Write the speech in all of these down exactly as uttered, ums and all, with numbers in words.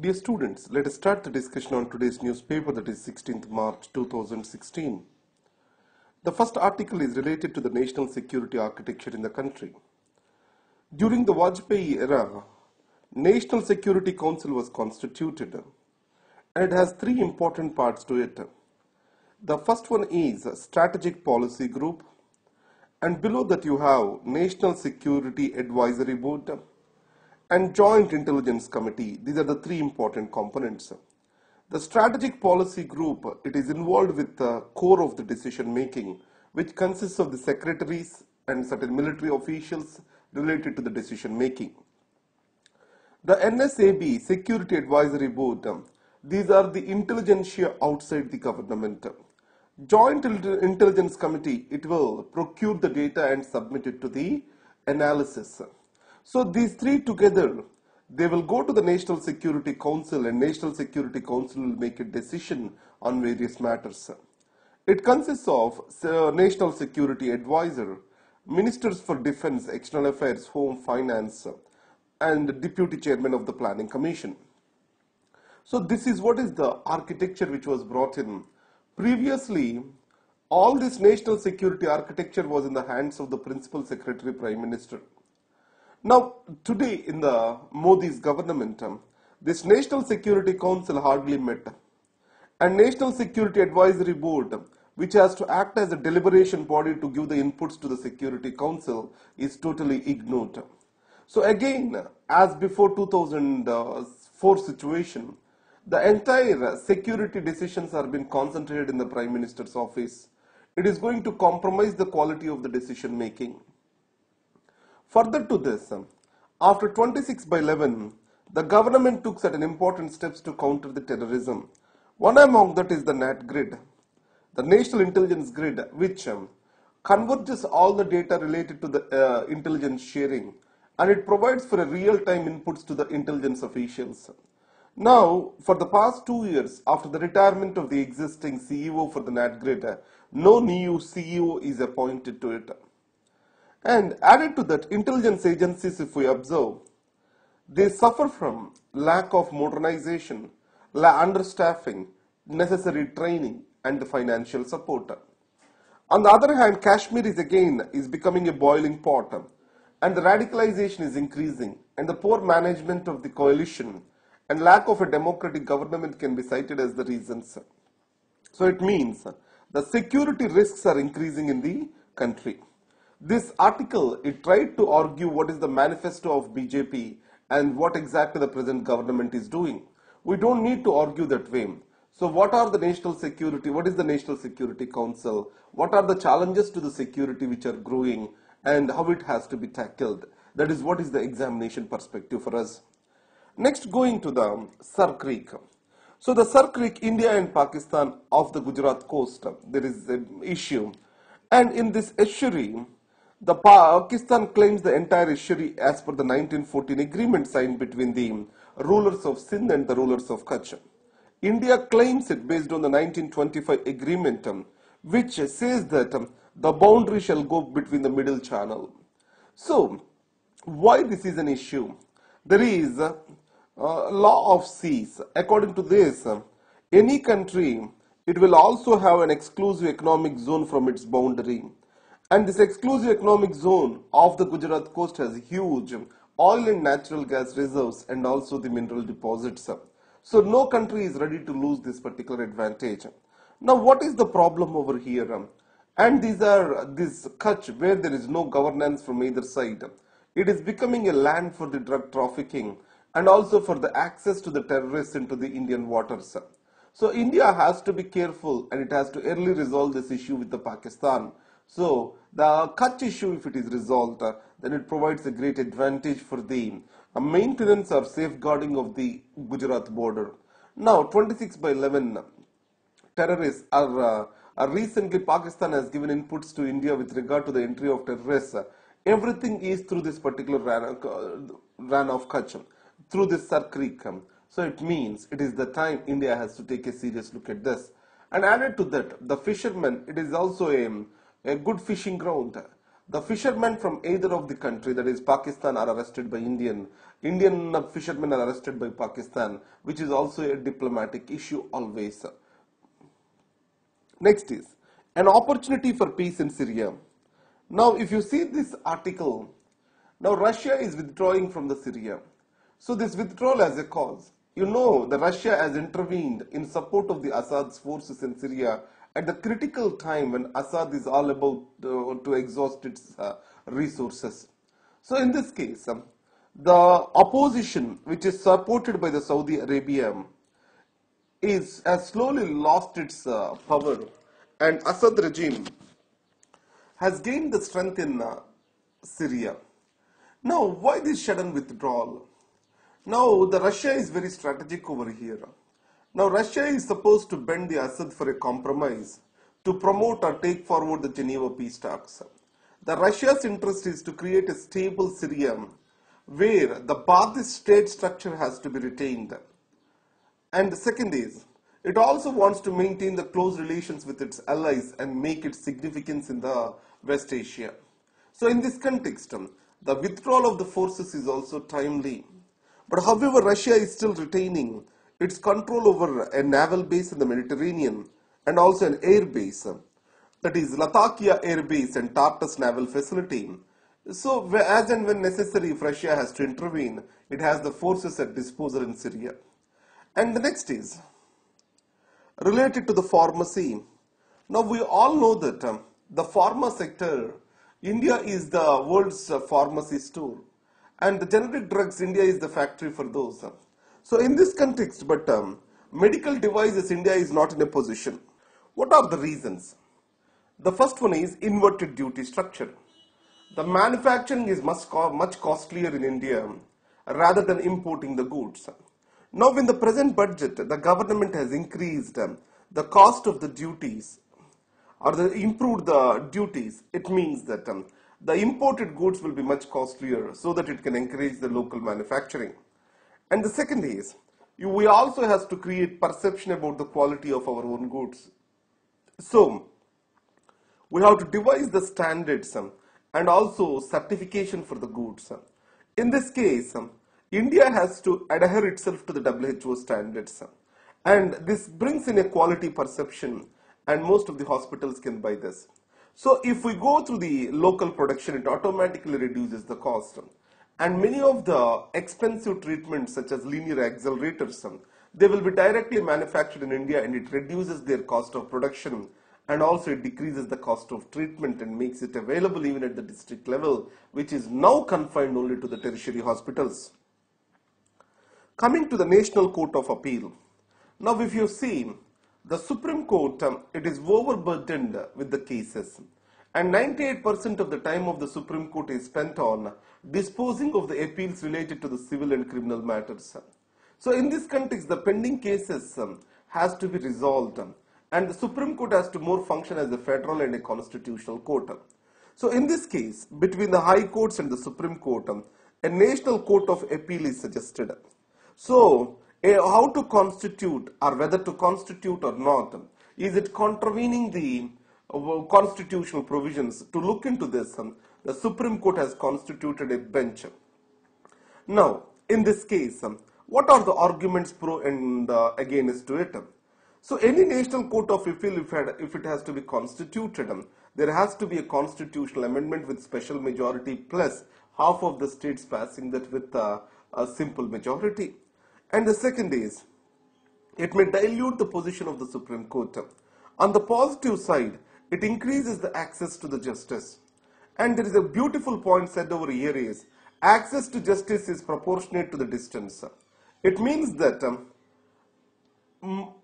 Dear students, let us start the discussion on today's newspaper, that is sixteenth March two thousand sixteen. The first article is related to the national security architecture in the country. During the Vajpayee era, National Security Council was constituted and it has three important parts to it. The first one is Strategic Policy Group, and below that you have National Security Advisory Board and Joint Intelligence Committee. These are the three important components. The Strategic Policy Group, it is involved with the core of the decision making, which consists of the secretaries and certain military officials related to the decision making. The N S A B, Security Advisory Board, these are the intelligentsia outside the government. Joint Intelligence Committee, it will procure the data and submit it to the analysis. So these three together, they will go to the National Security Council, and National Security Council will make a decision on various matters. It consists of National Security Advisor, Ministers for Defense, External Affairs, Home, Finance, and Deputy Chairman of the Planning Commission. So this is what is the architecture which was brought in. Previously, all this national security architecture was in the hands of the Principal Secretary, Prime Minister. Now, today in the Modi's government, this National Security Council hardly met. And National Security Advisory Board, which has to act as a deliberation body to give the inputs to the Security Council, is totally ignored. So again, as before two thousand four situation, the entire security decisions are being concentrated in the Prime Minister's office. It is going to compromise the quality of the decision making. Further to this, after twenty-six by eleven, the government took certain important steps to counter the terrorism. One among that is the N A T Grid, the National Intelligence Grid, which converges all the data related to the uh, intelligence sharing, and it provides for a real-time inputs to the intelligence officials. Now, for the past two years, after the retirement of the existing C E O for the N A T Grid, no new C E O is appointed to it. And added to that, intelligence agencies, if we observe, they suffer from lack of modernization, understaffing, necessary training, and financial support. On the other hand, Kashmir is again is becoming a boiling pot, and the radicalization is increasing, and the poor management of the coalition and lack of a democratic government can be cited as the reasons. So it means the security risks are increasing in the country. This article, it tried to argue what is the manifesto of B J P and what exactly the present government is doing. We don't need to argue that way. So what are the national security, what is the National Security Council, what are the challenges to the security which are growing, and how it has to be tackled? That is what is the examination perspective for us. Next, going to the Sir Creek. So the Sir Creek, India and Pakistan off the Gujarat coast, there is an issue. And in this estuary, the Pakistan claims the entire estuary as per the nineteen fourteen agreement signed between the rulers of Sindh and the rulers of Kutch. India claims it based on the nineteen twenty-five agreement, which says that the boundary shall go between the middle channel. So, why this is an issue? There is a uh, law of seas. According to this, any country, it will also have an exclusive economic zone from its boundary. And this exclusive economic zone of the Gujarat coast has huge oil and natural gas reserves and also the mineral deposits. So no country is ready to lose this particular advantage. Now what is the problem over here? And these are this Kutch, where there is no governance from either side. It is becoming a land for the drug trafficking and also for the access to the terrorists into the Indian waters. So India has to be careful, and it has to early resolve this issue with the Pakistan. So the Kutch issue, if it is resolved, then it provides a great advantage for the maintenance or safeguarding of the Gujarat border. Now twenty-six by eleven terrorists are, uh, are recently, Pakistan has given inputs to India with regard to the entry of terrorists. Everything is through this particular ran of Kutch, through this Sir Creek. So it means it is the time India has to take a serious look at this. And added to that, the fishermen, it is also a, a good fishing ground. The fishermen from either of the country, that is Pakistan, are arrested by Indian. Indian fishermen are arrested by Pakistan, which is also a diplomatic issue always. Next is an opportunity for peace in Syria. Now, if you see this article, now Russia is withdrawing from the Syria. So this withdrawal has a cause. You know that Russia has intervened in support of the Assad's forces in Syria at the critical time when Assad is all about uh, to exhaust its uh, resources. So in this case, um, the opposition, which is supported by the Saudi Arabia, is has slowly lost its uh, power, and Assad regime has gained the strength in uh, Syria. Now, why this sudden withdrawal? Now, the Russia is very strategic over here. Now, Russia is supposed to bend the Assad for a compromise to promote or take forward the Geneva peace talks. The Russia's interest is to create a stable Syria where the Ba'athist state structure has to be retained. And the second is, it also wants to maintain the close relations with its allies and make its significance in the West Asia. So in this context, the withdrawal of the forces is also timely. But however, Russia is still retaining its control over a naval base in the Mediterranean and also an air base, that is Latakia air base and Tartus naval facility. So as and when necessary, if Russia has to intervene, it has the forces at disposal in Syria. And the next is related to the pharma sea. Now we all know that um, the pharma sector, India is the world's uh, pharmacy store, and the generic drugs, India is the factory for those. So in this context, but um, medical devices, India is not in a position. What are the reasons? The first one is inverted duty structure. The manufacturing is much, co much costlier in India rather than importing the goods. Now in the present budget, the government has increased um, the cost of the duties or the improved the duties. It means that um, the imported goods will be much costlier so that it can encourage the local manufacturing. And the second is, we also have to create perception about the quality of our own goods. So, we have to devise the standards and also certification for the goods. In this case, India has to adhere itself to the W H O standards. And this brings in a quality perception, and most of the hospitals can buy this. So, if we go through the local production, it automatically reduces the cost. And many of the expensive treatments such as linear accelerators, they will be directly manufactured in India, and it reduces their cost of production, and also it decreases the cost of treatment and makes it available even at the district level, which is now confined only to the tertiary hospitals. Coming to the National Court of Appeal. Now if you see, the Supreme Court, it is overburdened with the cases. And ninety-eight percent of the time of the Supreme Court is spent on disposing of the appeals related to the civil and criminal matters. So in this context, the pending cases has to be resolved, and the Supreme Court has to more function as a federal and a constitutional court. So in this case, between the high courts and the Supreme Court, a national court of appeal is suggested. So how to constitute, or whether to constitute or not, is it contravening the constitutional provisions? To look into this, the Supreme Court has constituted a bench. Now, in this case, what are the arguments pro and against to it? So, any national court of appeal, if it has to be constituted, there has to be a constitutional amendment with special majority plus half of the states passing that with a simple majority. And the second is, it may dilute the position of the Supreme Court. On the positive side, it increases the access to the justice. And there is a beautiful point said over here is, access to justice is proportionate to the distance. It means that um,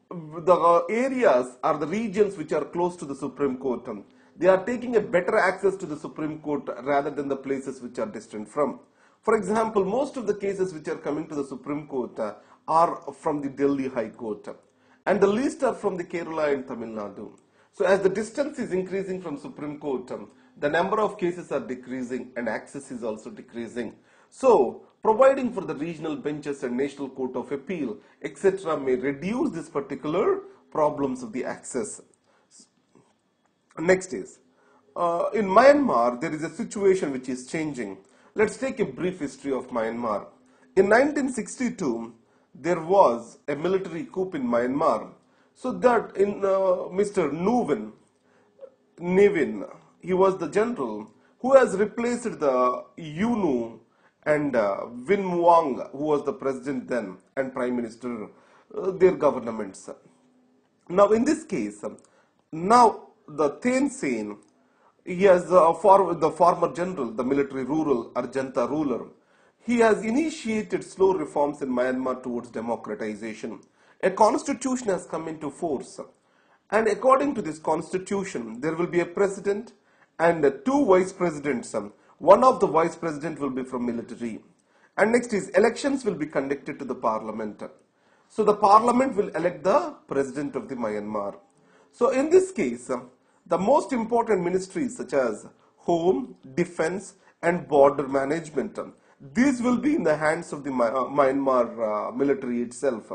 the areas or the regions which are close to the Supreme Court, um, they are taking a better access to the Supreme Court rather than the places which are distant from. For example, most of the cases which are coming to the Supreme Court uh, are from the Delhi High Court. And the least are from the Kerala and Tamil Nadu. So as the distance is increasing from Supreme Court, um, the number of cases are decreasing and access is also decreasing. So providing for the regional benches and National Court of Appeal, et cetera may reduce this particular problems of the access. Next is, Uh, in Myanmar, there is a situation which is changing. Let's take a brief history of Myanmar. In nineteen sixty-two, there was a military coup in Myanmar, so that in uh, Mister Ne Win, Ne Win, he was the general who has replaced the U Nu and uh, Win Muang, who was the president then and prime minister, uh, their governments. Now in this case, now the Thein Sein, he has uh, for, the former general, the military rural Arjanta ruler, he has initiated slow reforms in Myanmar towards democratization. A constitution has come into force, and according to this constitution, there will be a president and uh, two vice presidents. One of the vice president will be from military, and next is elections will be conducted to the parliament. So the parliament will elect the president of the Myanmar. So in this case, the most important ministries such as home, defense and border management, these will be in the hands of the Myanmar uh, military itself.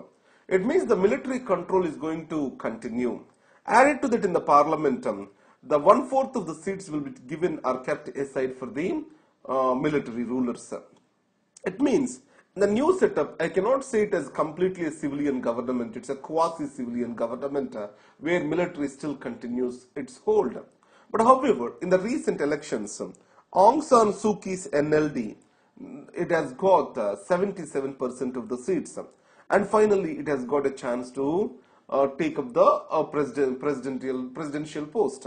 It means the military control is going to continue. Added to that, in the parliament, the one-fourth of the seats will be given or kept aside for the uh, military rulers. It means the new setup, I cannot say it as completely a civilian government, it's a quasi-civilian government uh, where military still continues its hold. But however, in the recent elections, Aung San Suu Kyi's N L D, it has got seventy-seven percent uh, of the seats. And finally, it has got a chance to uh, take up the uh, president, presidential, presidential post.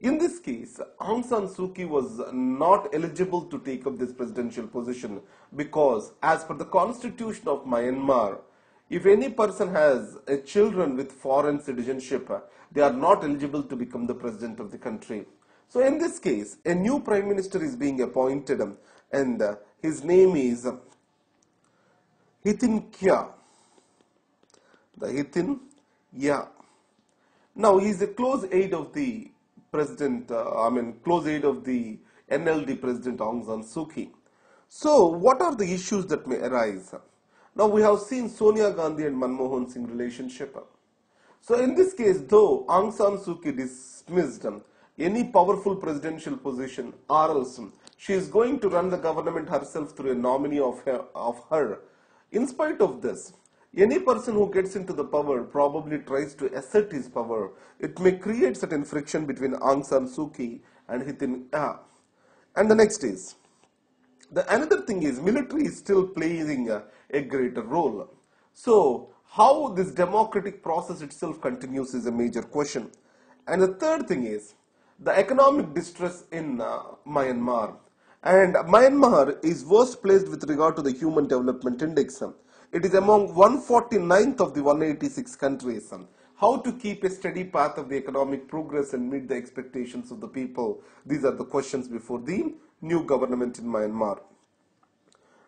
In this case, Aung San Suu Kyi was not eligible to take up this presidential position because as per the constitution of Myanmar, if any person has a children with foreign citizenship, they are not eligible to become the president of the country. So in this case, a new prime minister is being appointed and his name is Htin Kyaw. The Htin Kyaw. Now he is a close aide of the President, uh, I mean, close aide of the N L D President Aung San Suu Kyi. So, what are the issues that may arise? Now, we have seen Sonia Gandhi and Manmohan Singh relationship. So, in this case, though Aung San Suu Kyi dismissed any powerful presidential position, or else she is going to run the government herself through a nominee of her, of her. In spite of this, any person who gets into the power probably tries to assert his power. It may create certain friction between Aung San Suu Kyi and Htin Kyaw. And the next is, the another thing is, military is still playing a, a greater role. So, how this democratic process itself continues is a major question. And the third thing is, the economic distress in uh, Myanmar. And Myanmar is worst placed with regard to the Human Development Index. It is among one hundred forty-ninth of the one hundred eighty-six countries. How to keep a steady path of the economic progress and meet the expectations of the people? These are the questions before the new government in Myanmar.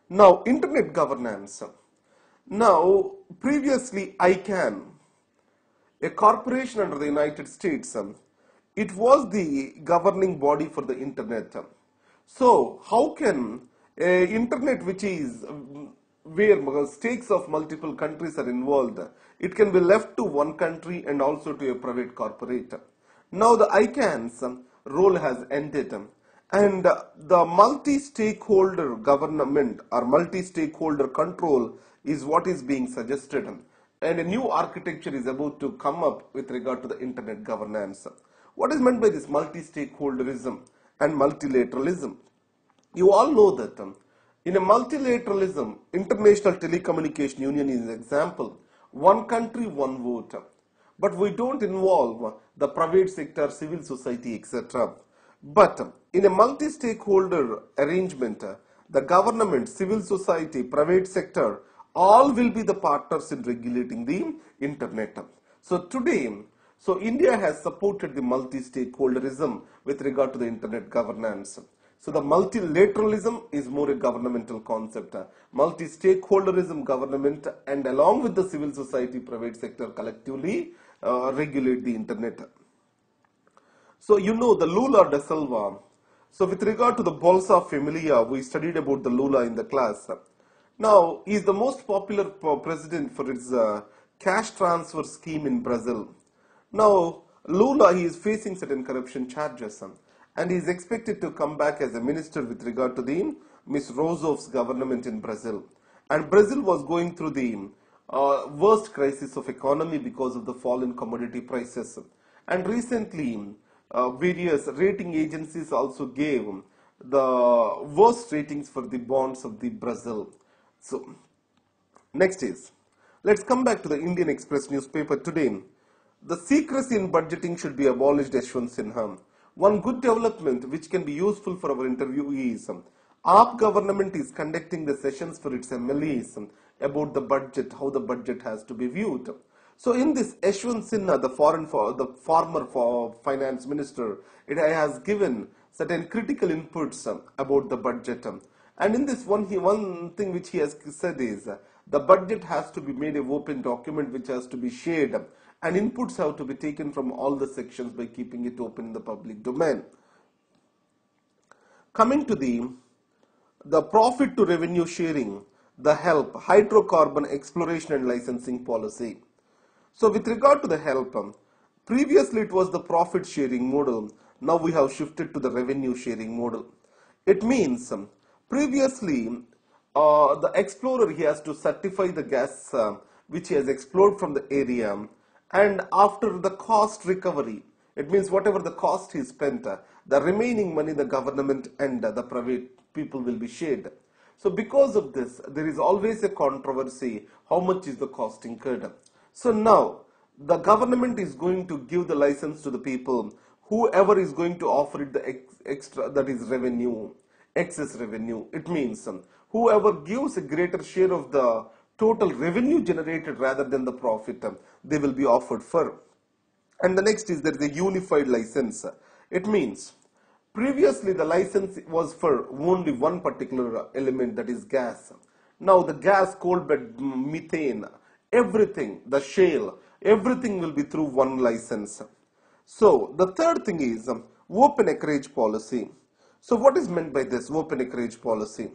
Now, internet governance. Now, previously ICANN, a corporation under the United States, it was the governing body for the internet. So, how can a internet which is where stakes of multiple countries are involved, it can be left to one country and also to a private corporate. Now the ICANN's role has ended, and the multi-stakeholder government or multi-stakeholder control is what is being suggested, and a new architecture is about to come up with regard to the internet governance. What is meant by this multi-stakeholderism and multilateralism? You all know that in a multilateralism, International Telecommunication Union is an example. One country, one vote. But we don't involve the private sector, civil society, et cetera. But in a multi-stakeholder arrangement, the government, civil society, private sector, all will be the partners in regulating the internet. So today, so India has supported the multi-stakeholderism with regard to the internet governance. So the multilateralism is more a governmental concept. Multi-stakeholderism, government and along with the civil society, private sector collectively uh, regulate the internet. So you know the Lula da Silva. So with regard to the Bolsa Familia, we studied about the Lula in the class. Now he is the most popular president for his uh, cash transfer scheme in Brazil. Now Lula, he is facing certain corruption charges. and he is expected to come back as a minister with regard to the Miz Rozov's government in Brazil. And Brazil was going through the uh, worst crisis of economy because of the fall in commodity prices. And recently, uh, various rating agencies also gave the worst ratings for the bonds of the Brazil. So, next is, let's come back to the Indian Express newspaper today. The secrecy in budgeting should be abolished, Ashwin Sinha. One good development which can be useful for our interviewees. A A P government is conducting the sessions for its M L As about the budget, how the budget has to be viewed. So in this, Ashwin Sinha, the foreign, the former finance minister, it has given certain critical inputs about the budget. And in this one, he, one thing which he has said is, the budget has to be made an open document which has to be shared, and inputs have to be taken from all the sections by keeping it open in the public domain. Coming to the The profit to revenue sharing, the HELP, hydrocarbon exploration and licensing policy. So with regard to the HELP, previously it was the profit sharing model. Now we have shifted to the revenue sharing model. It means previously uh, the explorer, he has to certify the gas uh, which he has explored from the area, and after the cost recovery, it means whatever the cost he spent, uh, the remaining money the government and uh, the private people will be shared. So because of this, there is always a controversy, how much is the cost incurred. So now the government is going to give the license to the people, whoever is going to offer it the extra, that is revenue, excess revenue. It means whoever gives a greater share of the total revenue generated rather than the profit, they will be offered for. And the next is, there is a unified license. It means previously the license was for only one particular element, that is gas. Now the gas, coal bed, methane, everything, the shale, everything will be through one license. So the third thing is open acreage policy. So what is meant by this open acreage policy?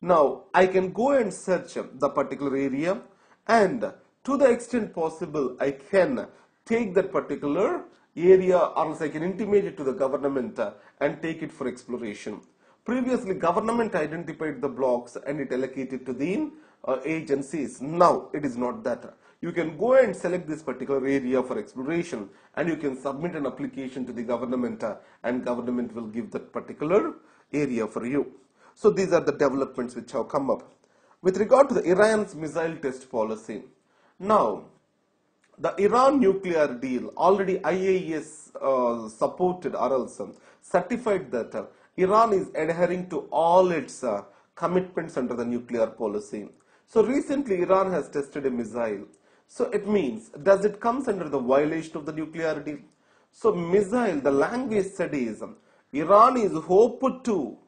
Now I can go and search the particular area, and to the extent possible I can take that particular area, or else I can intimate it to the government uh, and take it for exploration. Previously, government identified the blocks and it allocated to the uh, agencies. Now it is not that. You can go and select this particular area for exploration, and you can submit an application to the government uh, and government will give that particular area for you. So these are the developments which have come up. With regard to the Iran's missile test policy, now the Iran nuclear deal, already I A E A uh, supported or else certified that uh, Iran is adhering to all its uh, commitments under the nuclear policy. So recently Iran has tested a missile. So it means, does it comes under the violation of the nuclear deal? So missile, the language said is, Iran is hoped to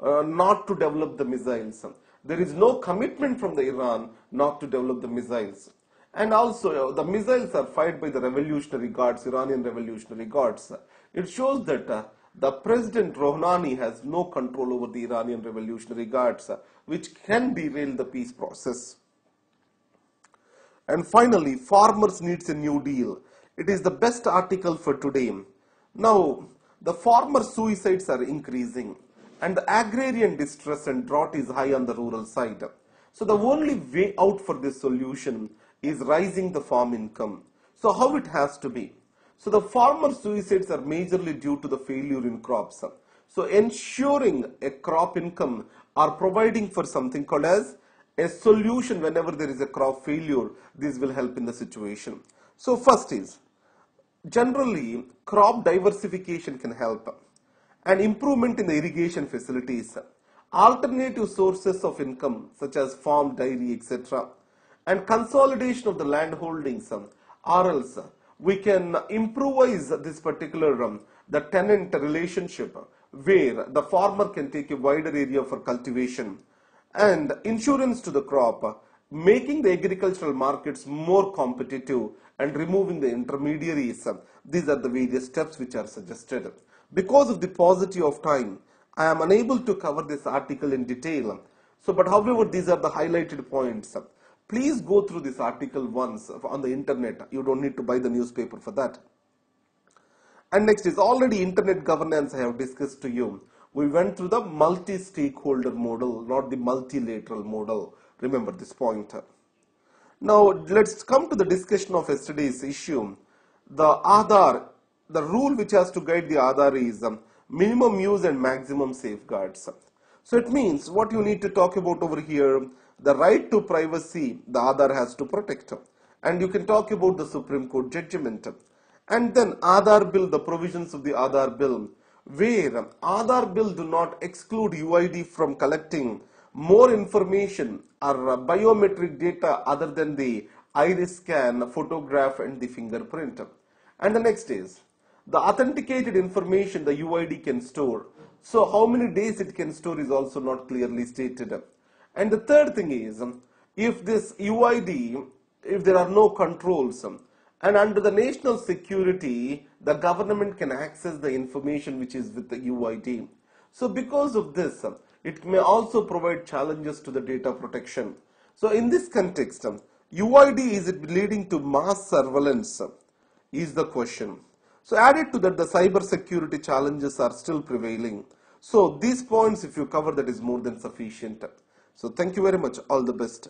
uh, not to develop the missiles. There is no commitment from the Iran not to develop the missiles. And also, the missiles are fired by the revolutionary guards, Iranian revolutionary guards. It shows that uh, the president Rohani has no control over the Iranian revolutionary guards, uh, which can derail the peace process. And finally, farmers needs a new deal. It is the best article for today. Now, the farmer suicides are increasing, and the agrarian distress and drought is high on the rural side. So the only way out for this solution is rising the farm income. So how it has to be? So the farmer suicides are majorly due to the failure in crops. So ensuring a crop income or providing for something called as a solution whenever there is a crop failure, this will help in the situation. So first is, generally crop diversification can help, and improvement in the irrigation facilities, alternative sources of income such as farm, dairy, et cetera, and consolidation of the land holdings, or else we can improvise this particular um, the tenant relationship where the farmer can take a wider area for cultivation, and insurance to the crop, making the agricultural markets more competitive and removing the intermediaries. These are the various steps which are suggested. Because of the paucity of time, I am unable to cover this article in detail. So, but however, these are the highlighted points. Please go through this article once on the internet. You don't need to buy the newspaper for that. And next is already internet governance I have discussed to you. We went through the multi-stakeholder model, not the multilateral model. Remember this pointer. Now let's come to the discussion of yesterday's issue. The Aadhaar, the rule which has to guide the Aadhaar is um, minimum use and maximum safeguards. So it means what you need to talk about over here, the right to privacy, the Aadhaar has to protect. And you can talk about the Supreme Court judgment. And then Aadhaar bill, the provisions of the Aadhaar bill, where Aadhaar bill do not exclude U I D from collecting more information or biometric data other than the iris scan, photograph and the fingerprint. And the next is the authenticated information the U I D can store. So how many days it can store is also not clearly stated. And the third thing is, if this U I D, if there are no controls, and under the national security, the government can access the information which is with the U I D. So because of this, it may also provide challenges to the data protection. So in this context, U I D, is it leading to mass surveillance is the question. So added to that, the cyber security challenges are still prevailing. So these points if you cover, that is more than sufficient. So thank you very much. All the best.